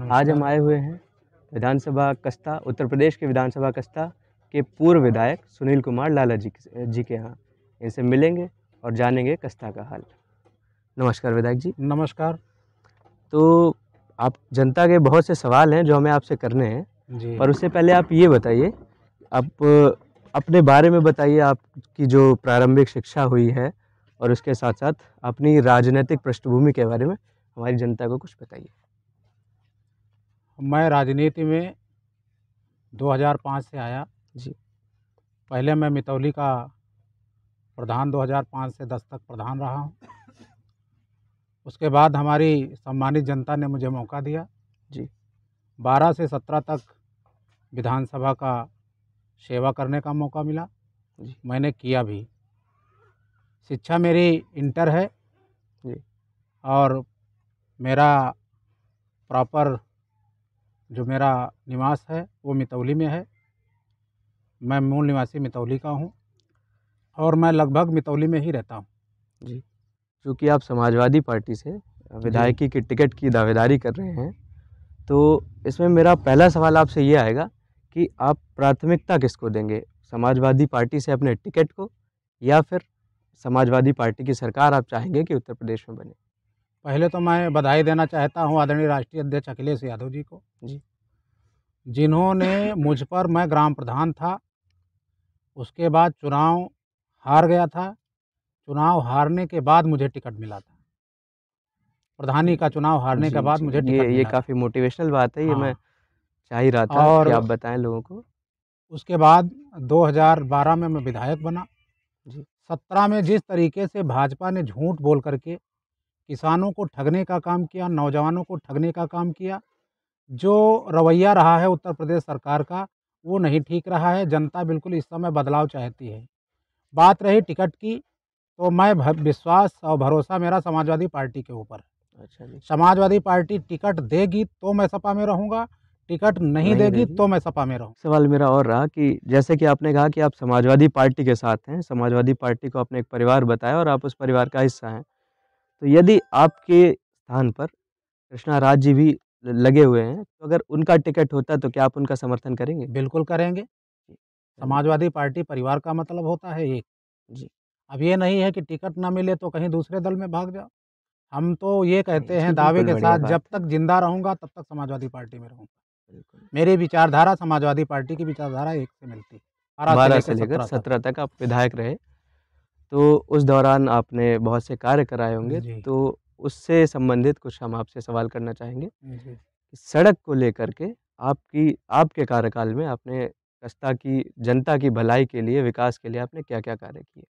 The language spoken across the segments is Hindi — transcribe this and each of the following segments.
आज हम आए हुए हैं विधानसभा कस्ता, उत्तर प्रदेश के विधानसभा कस्ता के पूर्व विधायक सुनील कुमार लाला जी के यहाँ। इनसे मिलेंगे और जानेंगे कस्ता का हाल। नमस्कार विधायक जी। नमस्कार। तो आप जनता के बहुत से सवाल हैं जो हमें आपसे करने हैं जी, और उससे पहले आप ये बताइए, आप अपने बारे में बताइए, आपकी जो प्रारंभिक शिक्षा हुई है और उसके साथ साथ अपनी राजनीतिक पृष्ठभूमि के बारे में हमारी जनता को कुछ बताइए। मैं राजनीति में 2005 से आया जी। पहले मैं मितौली का प्रधान 2005 से 10 तक प्रधान रहा हूँ। उसके बाद हमारी सम्मानित जनता ने मुझे मौका दिया जी। 12 से 17 तक विधानसभा का सेवा करने का मौका मिला जी। मैंने किया भी। शिक्षा मेरी इंटर है जी, और मेरा प्रॉपर जो मेरा निवास है वो मितौली में है। मैं मूल निवासी मितौली का हूँ और मैं लगभग मितौली में ही रहता हूँ जी। क्योंकि आप समाजवादी पार्टी से विधायकी की टिकट की दावेदारी कर रहे हैं, तो इसमें मेरा पहला सवाल आपसे ये आएगा कि आप प्राथमिकता किसको देंगे, समाजवादी पार्टी से अपने टिकट को या फिर समाजवादी पार्टी की सरकार आप चाहेंगे कि उत्तर प्रदेश में बने? पहले तो मैं बधाई देना चाहता हूं आदरणीय राष्ट्रीय अध्यक्ष अखिलेश यादव जी को जी, जिन्होंने मुझ पर, मैं ग्राम प्रधान था, उसके बाद चुनाव हार गया था। चुनाव हारने के बाद मुझे टिकट मिला था, प्रधानी का चुनाव हारने के बाद मुझे टिकट मिला। ये काफ़ी मोटिवेशनल बात है। हाँ। ये मैं चाह ही रहा था और कि आप बताएं लोगों को। उसके बाद 2012 में मैं विधायक बना जी। 17 में जिस तरीके से भाजपा ने झूठ बोल करके किसानों को ठगने का काम किया, नौजवानों को ठगने का काम किया, जो रवैया रहा है उत्तर प्रदेश सरकार का वो नहीं ठीक रहा है। जनता बिल्कुल इस समय बदलाव चाहती है। बात रही टिकट की, तो मैं विश्वास और भरोसा मेरा समाजवादी पार्टी के ऊपर। अच्छा जी। समाजवादी पार्टी टिकट देगी तो मैं सपा में रहूँगा, टिकट नहीं देगी तो मैं सपा में रहूँगा। सवाल मेरा और रहा कि जैसे कि आपने कहा कि आप समाजवादी पार्टी के साथ हैं, समाजवादी पार्टी को आपने एक परिवार बताया और आप उस परिवार का हिस्सा हैं, तो यदि आपके स्थान पर कृष्णा राज जी भी लगे हुए हैं, तो अगर उनका टिकट होता तो क्या आप उनका समर्थन करेंगे? बिल्कुल करेंगे। समाजवादी पार्टी परिवार का मतलब होता है एक जी। अब ये नहीं है कि टिकट ना मिले तो कहीं दूसरे दल में भाग जाओ। हम तो ये कहते हैं दावे के साथ, जब तक जिंदा रहूँगा तब तक समाजवादी पार्टी में रहूँगा। मेरी विचारधारा समाजवादी पार्टी की विचारधारा एक से मिलती है। 12 से लेकर 17 तक आप विधायक रहे, तो उस दौरान आपने बहुत से कार्य कराए होंगे, तो उससे संबंधित कुछ हम आपसे सवाल करना चाहेंगे। सड़क को लेकर के आपके कार्यकाल में आपने कस्ता की जनता की भलाई के लिए, विकास के लिए आपने क्या क्या कार्य किए?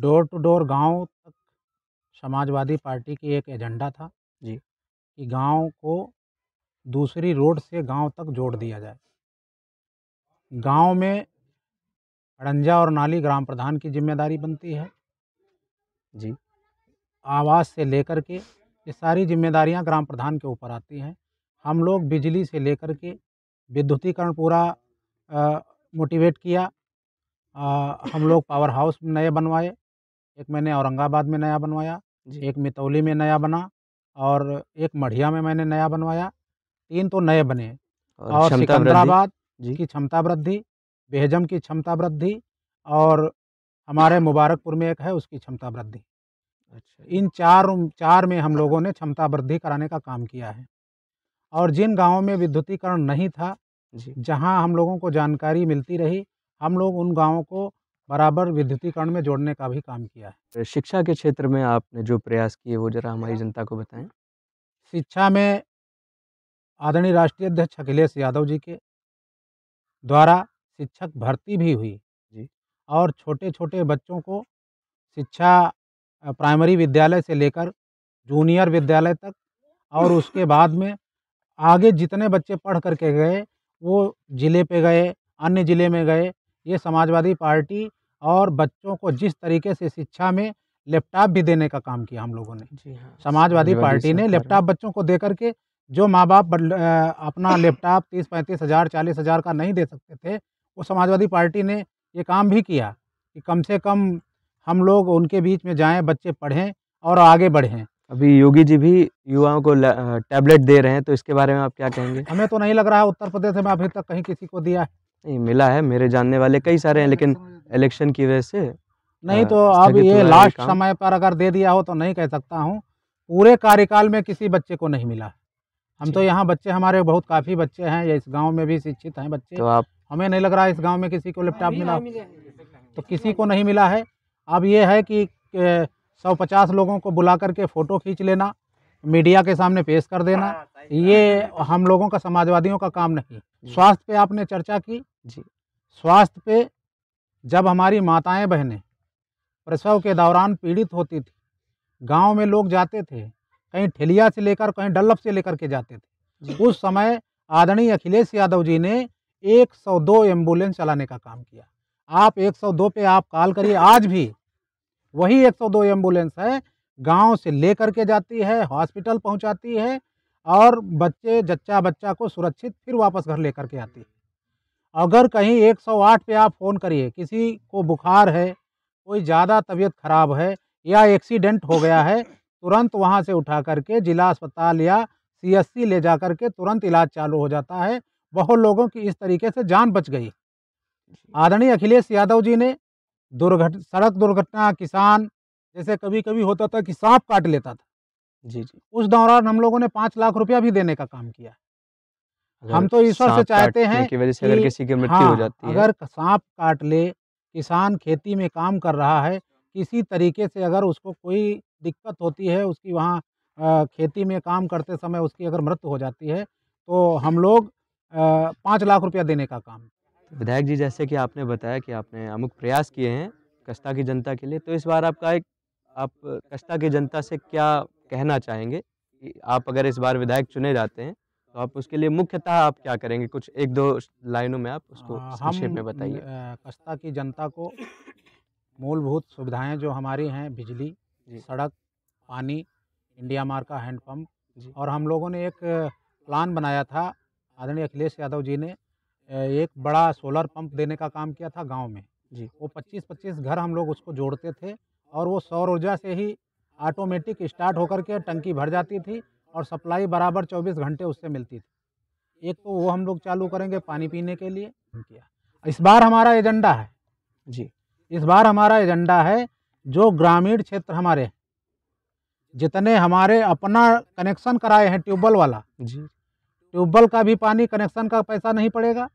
डोर टू डोर गांव तक समाजवादी पार्टी की एक एजेंडा था जी, कि गांव को दूसरी रोड से गांव तक जोड़ दिया जाए। गांव में अड़ंजा और नाली ग्राम प्रधान की जिम्मेदारी बनती है जी। आवास से लेकर के ये सारी जिम्मेदारियां ग्राम प्रधान के ऊपर आती हैं। हम लोग बिजली से लेकर के विद्युतीकरण पूरा मोटिवेट किया। हम लोग पावर हाउस नए बनवाए, एक मैंने औरंगाबाद में नया बनवाया, एक मितौली में नया बना और एक मढ़िया में मैंने नया बनवाया। 3 तो नए बने। और सिकंदराबाद की क्षमता वृद्धि, बेहजम की क्षमता वृद्धि और हमारे मुबारकपुर में एक है उसकी क्षमता वृद्धि। अच्छा। इन चार में हम लोगों ने क्षमता वृद्धि कराने का काम किया है। और जिन गांवों में विद्युतीकरण नहीं था, जहां हम लोगों को जानकारी मिलती रही, हम लोग उन गांवों को बराबर विद्युतीकरण में जोड़ने का भी काम किया है। शिक्षा के क्षेत्र में आपने जो प्रयास किए वो जरा हमारी जनता को बताएं। शिक्षा में आदरणीय राष्ट्रीय अध्यक्ष अखिलेश यादव जी के द्वारा शिक्षक भर्ती भी हुई जी, और छोटे छोटे बच्चों को शिक्षा प्राइमरी विद्यालय से लेकर जूनियर विद्यालय तक, और उसके बाद में आगे जितने बच्चे पढ़ करके गए वो ज़िले पे गए, अन्य ज़िले में गए। ये समाजवादी पार्टी और बच्चों को जिस तरीके से शिक्षा में लैपटॉप भी देने का काम किया हम लोगों ने जी। हाँ। समाजवादी पार्टी ने लैपटॉप बच्चों को दे करके, जो माँ बाप अपना लैपटॉप 30-35 हज़ार 40 हज़ार का नहीं दे सकते थे, वो समाजवादी पार्टी ने ये काम भी किया कि कम से कम हम लोग उनके बीच में जाएं, बच्चे पढ़ें और आगे बढ़ें। अभी योगी जी भी युवाओं को टैबलेट दे रहे हैं, तो इसके बारे में आप क्या कहेंगे? हमें तो नहीं लग रहा है उत्तर प्रदेश में अभी तक कहीं किसी को दिया है, नहीं मिला है। मेरे जानने वाले कई सारे हैं, लेकिन इलेक्शन की वजह से नहीं। तो अब ये लास्ट समय पर अगर दे दिया हो तो नहीं कह सकता हूँ, पूरे कार्यकाल में किसी बच्चे को नहीं मिला। हम तो यहाँ बच्चे हमारे बहुत काफ़ी बच्चे हैं, या इस गांव में भी शिक्षित हैं बच्चे, तो आप हमें नहीं लग रहा है इस गांव में किसी को लैपटॉप मिला, तो किसी को नहीं मिला है। अब ये है कि 150 लोगों को बुला करके फ़ोटो खींच लेना, मीडिया के सामने पेश कर देना, ये हम लोगों का समाजवादियों का काम नहीं। स्वास्थ्य पे आपने चर्चा की जी, स्वास्थ्य पे जब हमारी माताएँ बहनें प्रसव के दौरान पीड़ित होती थी, गाँव में लोग जाते थे, कहीं ठेलिया से लेकर कहीं डल्लभ से लेकर के जाते थे। उस समय आदरणीय अखिलेश यादव जी ने 102 एम्बुलेंस चलाने का काम किया। आप 102 पे आप कॉल करिए, आज भी वही 102 एम्बुलेंस है, गांव से लेकर के जाती है, हॉस्पिटल पहुंचाती है और बच्चे जच्चा बच्चा को सुरक्षित फिर वापस घर लेकर के आती है। अगर कहीं 108 पे आप फ़ोन करिए, किसी को बुखार है, कोई ज़्यादा तबीयत खराब है या एक्सीडेंट हो गया है, तुरंत वहां से उठा करके जिला अस्पताल या सीएचसी ले जा करके तुरंत इलाज चालू हो जाता है। बहुत लोगों की इस तरीके से जान बच गई। आदरणीय अखिलेश यादव जी ने सड़क दुर्घटना, किसान जैसे कभी कभी होता था कि सांप काट लेता था जी जी, उस दौरान हम लोगों ने 5 लाख रुपया भी देने का काम किया। हम तो ईश्वर से चाहते हैं कि अगर किसी की मृत्यु हो जाती है, अगर सांप काट ले, किसान खेती में काम कर रहा है, किसी तरीके से अगर उसको कोई दिक्कत होती है, उसकी वहाँ खेती में काम करते समय उसकी अगर मृत्यु हो जाती है, तो हम लोग 5 लाख रुपया देने का काम। विधायक जी, जैसे कि आपने बताया कि आपने अमुक प्रयास किए हैं कस्ता की जनता के लिए, तो इस बार आपका आप कस्ता की जनता से क्या कहना चाहेंगे कि आप अगर इस बार विधायक चुने जाते हैं तो आप उसके लिए मुख्यतः आप क्या करेंगे? कुछ 1-2 लाइनों में आप उसको संक्षेप में बताइए। कस्ता की जनता को मूलभूत सुविधाएँ जो हमारी हैं, बिजली, सड़क, पानी, इंडिया मार्ट का हैंडपम्प, और हम लोगों ने एक प्लान बनाया था, आदरणीय अखिलेश यादव जी ने एक बड़ा सोलर पंप देने का काम किया था गांव में जी। वो 25-25 घर हम लोग उसको जोड़ते थे और वो सौर ऊर्जा से ही ऑटोमेटिक स्टार्ट होकर के टंकी भर जाती थी और सप्लाई बराबर 24 घंटे उससे मिलती थी। एक तो वो हम लोग चालू करेंगे पानी पीने के लिए किया। इस बार हमारा एजेंडा है जी, इस बार हमारा एजेंडा है जो ग्रामीण क्षेत्र हमारे जितने हमारे अपना कनेक्शन कराए हैं ट्यूबवेल वाला जी, ट्यूबवेल का भी पानी कनेक्शन का पैसा नहीं पड़ेगा।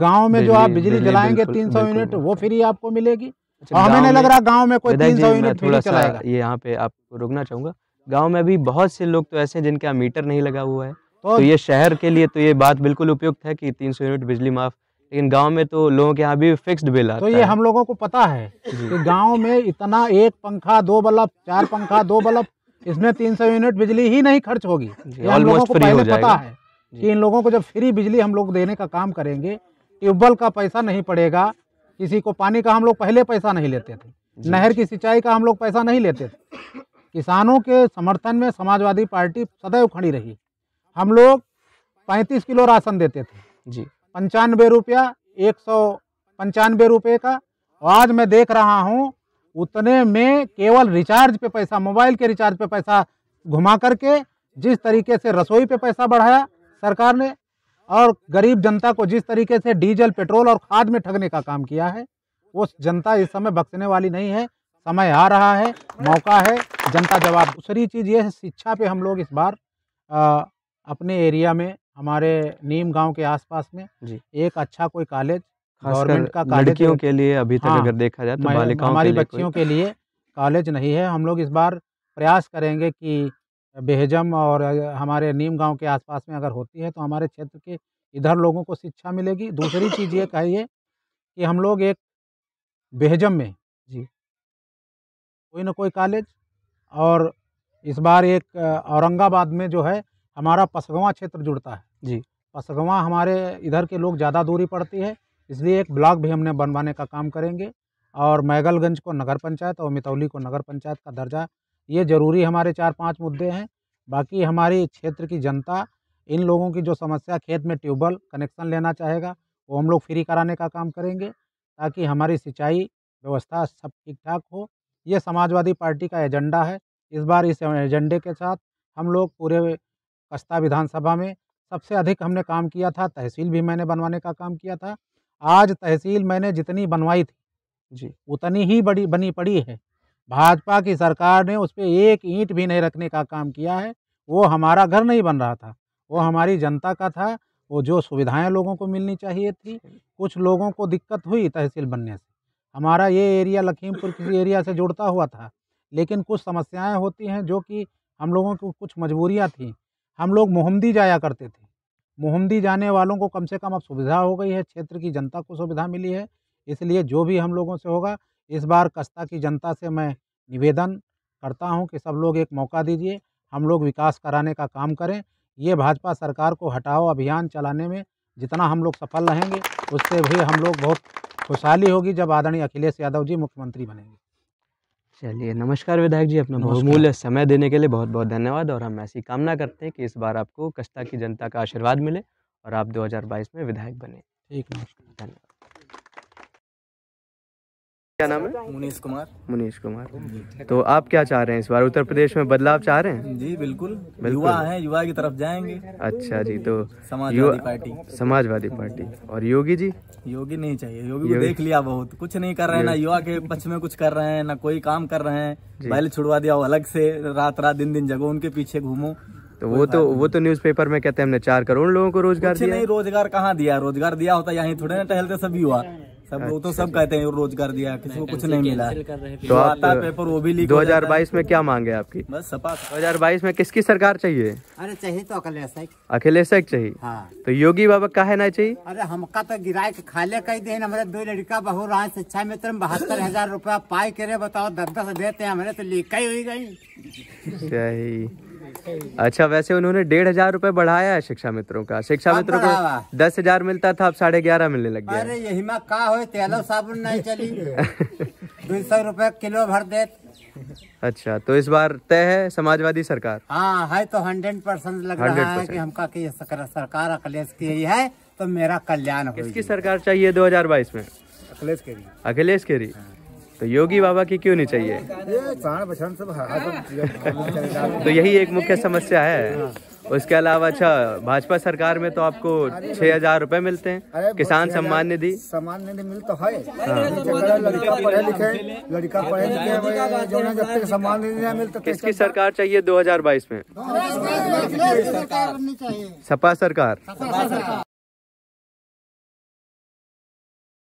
गांव में जो आप बिजली जलाएंगे 300 यूनिट वो फ्री आपको मिलेगी। और हमें नहीं लग रहा गांव में कोई 300 यूनिट फ्री चलाएगा। ये यहाँ पे आपको रुकना चाहूँगा, गाँव में भी बहुत से लोग तो ऐसे हैं जिनका मीटर नहीं लगा हुआ है, तो ये शहर के लिए तो ये बात बिल्कुल उपयुक्त है कि 300 यूनिट बिजली माफ, लेकिन गांव में तो लोगों के यहाँ भी फिक्स्ड बिल आता है। तो ये हम लोगों को पता है कि गांव में इतना 1 पंखा 2 बल्ब 4 पंखा 2 बल्ब इसमें 300 यूनिट बिजली ही नहीं खर्च होगी। हम लोगों को पहले पता है कि इन लोगों को जब फ्री बिजली हम लोग देने का काम करेंगे, ट्यूबवेल का पैसा नहीं पड़ेगा किसी को, पानी का हम लोग पहले पैसा नहीं लेते थे, नहर की सिंचाई का हम लोग पैसा नहीं लेते थे। किसानों के समर्थन में समाजवादी पार्टी सदैव खड़ी रही। हम लोग 35 किलो राशन देते थे जी, 95 रुपया, 195 रुपये का। आज मैं देख रहा हूँ उतने में केवल रिचार्ज पे पैसा, मोबाइल के रिचार्ज पे पैसा घुमा करके जिस तरीके से रसोई पे पैसा बढ़ाया सरकार ने, और गरीब जनता को जिस तरीके से डीजल, पेट्रोल और खाद में ठगने का काम किया है, वो जनता इस समय बख्शने वाली नहीं है। समय आ रहा है, मौका है, जनता जवाब। दूसरी चीज़ ये है, शिक्षा पे हम लोग इस बार अपने एरिया में, हमारे नीम गांव के आसपास में एक अच्छा कोई कॉलेज, गवर्नमेंट का कॉलेज लड़कियों के लिए अभी तक अगर देखा जाए तो बालिकाओं, हमारी बच्चियों के लिए कॉलेज नहीं है। हम लोग इस बार प्रयास करेंगे कि बेहजम और हमारे नीम गांव के आसपास में अगर होती है तो हमारे क्षेत्र के इधर लोगों को शिक्षा मिलेगी। दूसरी चीज़ ये कहिए कि हम लोग एक बेहजम में जी कोई ना कोई कॉलेज, और इस बार एक औरंगाबाद में जो है हमारा पशगवा क्षेत्र जुड़ता है जी। पशगवा हमारे इधर के लोग ज़्यादा दूरी पड़ती है, इसलिए एक ब्लॉक भी हमने बनवाने का काम करेंगे। और मैगलगंज को नगर पंचायत और मितौली को नगर पंचायत का दर्जा, ये ज़रूरी हमारे 4-5 मुद्दे हैं। बाकी हमारे क्षेत्र की जनता, इन लोगों की जो समस्या, खेत में ट्यूबवेल कनेक्शन लेना चाहेगा, वो हम लोग फ्री कराने का काम करेंगे, ताकि हमारी सिंचाई व्यवस्था सब ठीक ठाक हो। ये समाजवादी पार्टी का एजेंडा है। इस बार इस एजेंडे के साथ हम लोग पूरे कस्ता विधानसभा में सबसे अधिक हमने काम किया था। तहसील भी मैंने बनवाने का काम किया था। आज तहसील मैंने जितनी बनवाई थी जी उतनी ही बड़ी बनी पड़ी है। भाजपा की सरकार ने उस पर एक ईंट भी नहीं रखने का काम किया है। वो हमारा घर नहीं बन रहा था, वो हमारी जनता का था। वो जो सुविधाएं लोगों को मिलनी चाहिए थी, कुछ लोगों को दिक्कत हुई तहसील बनने से। हमारा ये एरिया लखीमपुर किसी एरिया से जुड़ता हुआ था, लेकिन कुछ समस्याएं होती हैं जो कि हम लोगों की कुछ मजबूरियां थी। हम लोग मोहम्मदी जाया करते थे। मोहम्मदी जाने वालों को कम से कम अब सुविधा हो गई है, क्षेत्र की जनता को सुविधा मिली है। इसलिए जो भी हम लोगों से होगा, इस बार कस्ता की जनता से मैं निवेदन करता हूं कि सब लोग एक मौका दीजिए, हम लोग विकास कराने का काम करें। ये भाजपा सरकार को हटाओ अभियान चलाने में जितना हम लोग सफल रहेंगे, उससे भी हम लोग बहुत खुशहाली होगी जब आदरणीय अखिलेश यादव जी मुख्यमंत्री बनेंगे। चलिए, नमस्कार विधायक जी, अपना बहुमूल्य समय देने के लिए बहुत बहुत धन्यवाद। और हम ऐसी कामना करते हैं कि इस बार आपको कस्ता की जनता का आशीर्वाद मिले और आप 2022 में विधायक बने। ठीक, नमस्कार, धन्यवाद। क्या नाम है? मुनीश कुमार। मुनीश कुमार, तो आप क्या चाह रहे हैं इस बार? उत्तर प्रदेश में बदलाव चाह रहे हैं? जी बिल्कुल, युवा हैं, युवा की तरफ जाएंगे। अच्छा जी, तो समाजवादी पार्टी। समाजवादी पार्टी। और योगी जी? योगी नहीं चाहिए, योगी को देख लिया, बहुत कुछ नहीं कर रहे हैं, ना युवा के पक्ष में कुछ कर रहे हैं, ना कोई काम कर रहे हैं। पहले छुड़वा दिया अलग से, रात रात दिन दिन जगो, उनके पीछे घूमो। तो वो तो न्यूज़पेपर में कहते हैं हमने 4 करोड़ लोगों को रोजगार दिया। नहीं, रोजगार कहाँ दिया? रोजगार दिया होता यहाँ थोड़े ना टहलते सब युवा। सब लोग तो सब कहते हैं रोजगार दिया, किसी को कुछ नहीं मिला। तो आप पेपर वो भी लीक। 2022 में क्या मांगे आपकी? बस सपा। 2022 में किसकी सरकार चाहिए? अरे चाहिए तो अखिलेश चाहिए। हाँ। तो योगी बाबा काहे ना चाहिए? अरे हमका तो गिराए के खाले कही दे। हमारे 2 लड़का बहु राज शिक्षा मित्र 72,000 रूपया पाई करे, बताओ 10-10 देते हैं, हमारे तो लेकाई हुई गयी। अच्छा, वैसे उन्होंने 1,500 रूपये बढ़ाया है शिक्षा मित्रों का। शिक्षा मित्रों को 10,000 मिलता था, अब 11,500 मिलने लग गया। अरे यही में का हो, तेलो साबुन नहीं चली। 200 रूपये किलो भर दे। अच्छा, तो इस बार तय है समाजवादी सरकार? हाँ है, तो 100% लग रहा है कि हमका की सरकार अखिलेश की ही है, तो मेरा कल्याण हो। किसकी सरकार चाहिए 2022 में? अखिलेश के। अखिलेश के, तो योगी बाबा की क्यों नहीं चाहिए? तो यही एक मुख्य समस्या है। उसके अलावा अच्छा, भाजपा सरकार में तो आपको 6,000 रूपये मिलते हैं, किसान सम्मान निधि। सम्मान निधि मिल तो है, लड़का पढ़े लिखे, लड़का पढ़े लिखे, सम्मान निधि मिलता। किसकी सरकार चाहिए 2022 में? सपा सरकार।